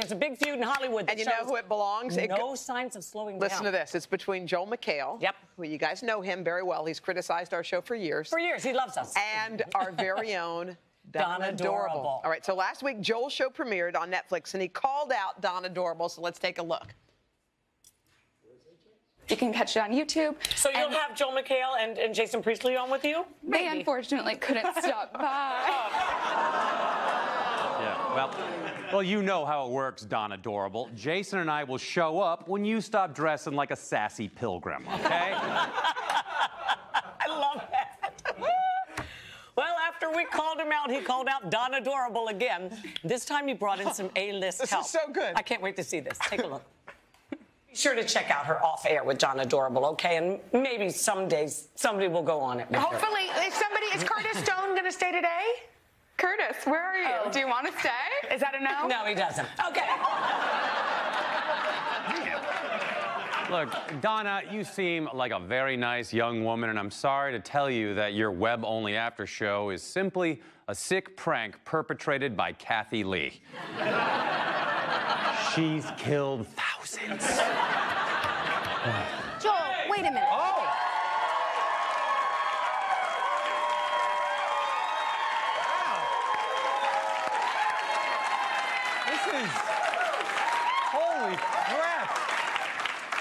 There's a big feud in Hollywood. And you know who it belongs? No signs of slowing down. Listen to this. It's between Joel McHale. Yep. Well, you guys know him very well. He's criticized our show for years. For years. He loves us. And our very own Donnadorable. All right. So last week, Joel's show premiered on Netflix, and he called out Donnadorable. So let's take a look. You can catch it on YouTube. So you'll have Joel McHale and Jason Priestley on with you? Maybe. They unfortunately couldn't stop by. Yeah. Well, you know how it works, Donnadorable. Jason and I will show up when you stop dressing like a sassy pilgrim, okay? I love that. Well, after we called him out, he called out Donnadorable again. This time he brought in some A-list help. This is so good. I can't wait to see this. Take a look. Be sure to check out her off-air with Donnadorable, okay? And maybe some days somebody will go on it with Hopefully. Her. Is Curtis Stone going to stay today? Curtis, where are you? Oh. Do you want to stay? Is that a no? No, he doesn't. Okay. Look, Donna, you seem like a very nice young woman, and I'm sorry to tell you that your web-only after show is simply a sick prank perpetrated by Kathie Lee. She's killed thousands. Joel, wait a minute. Oh! Holy crap!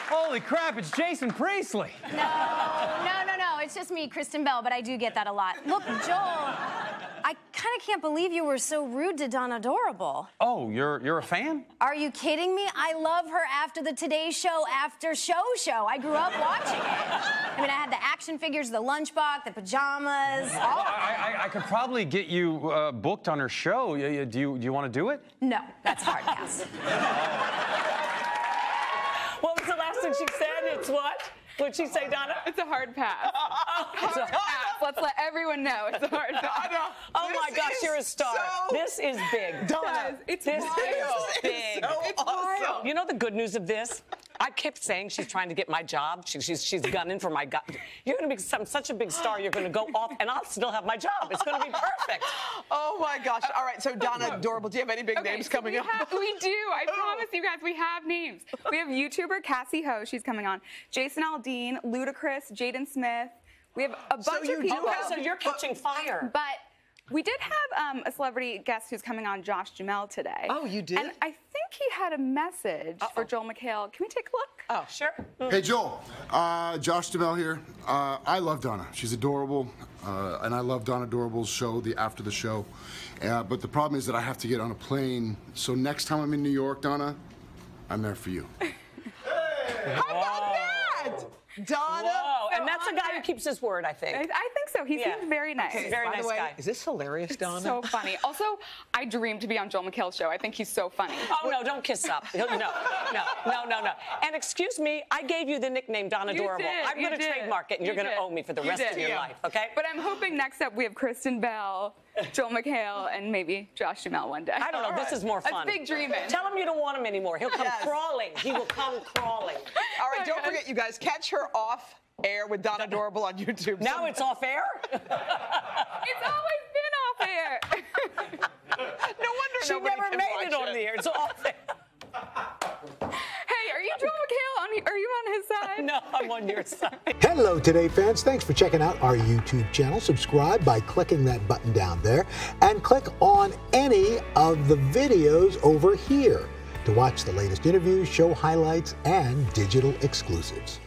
Holy crap, it's Jason Priestley! No, it's just me, Kristen Bell, but I do get that a lot. Look, Joel, I kind of can't believe you were so rude to Donnadorable. Oh, you're a fan? Are you kidding me? I love her after the Today Show after show. I grew up watching it. I mean, I had the action figures, the lunchbox, the pajamas. Well, all I could probably get you booked on her show. Do you want to do it? No, that's hard, yes. What was the last thing she said? It's what? What'd she say, Donna? It's a hard pass. Hard pass. Let's let everyone know it's a hard pass. Oh my gosh, you're a star. So this is big. Donna, this is big. So it's awesome. You know the good news of this? I kept saying she's trying to get my job. She's gunning for my job. You're going to be such a big star. You're going to go off, and I'll still have my job. It's going to be perfect. Oh, my gosh. All right, so Donnadorable, do you have any big names coming up? We do. I promise you guys, we have names. We have YouTuber Cassie Ho. She's coming on. Jason Aldean, Ludacris, Jaden Smith. We have a bunch of people. So you're catching fire. But we did have a celebrity guest who's coming on, Josh Duhamel, today. Oh, you did? And I think he had a message for Joel McHale. Can we take a look? Oh, sure. Hey, Joel. Josh Duhamel here. I love Donna. She's adorable. And I love Donnadorable's show, the After the Show. But the problem is that I have to get on a plane. So next time I'm in New York, Donna, I'm there for you. Hey! How about that? Donna. Whoa, and that's a guy who keeps his word, I think. I think so. He seems very nice. Okay, very nice guy. Is this hilarious, Donna? So funny. Also, I dream to be on Joel McHale's show. I think he's so funny. Oh, no, don't kiss up. No. And excuse me, I gave you the nickname Donnadorable. I'm going to trademark it, and you're going to owe me for the rest of your life, okay? But I'm hoping next up we have Kristen Bell, Joel McHale, and maybe Josh Duhamel one day. I don't know. Right. This is more fun. That's big dreaming. Tell him you don't want him anymore. He'll come crawling. He will come crawling. All right, don't forget, you guys, catch her off air with Donnadorable on YouTube. Now it's off air? It's always been off air. No wonder she never made it on the air. It's off air. Hey, are you Joel McHale? Are you on his side? No, I'm on your side. Hello, Today fans. Thanks for checking out our YouTube channel. Subscribe by clicking that button down there and click on any of the videos over here to watch the latest interviews, show highlights, and digital exclusives.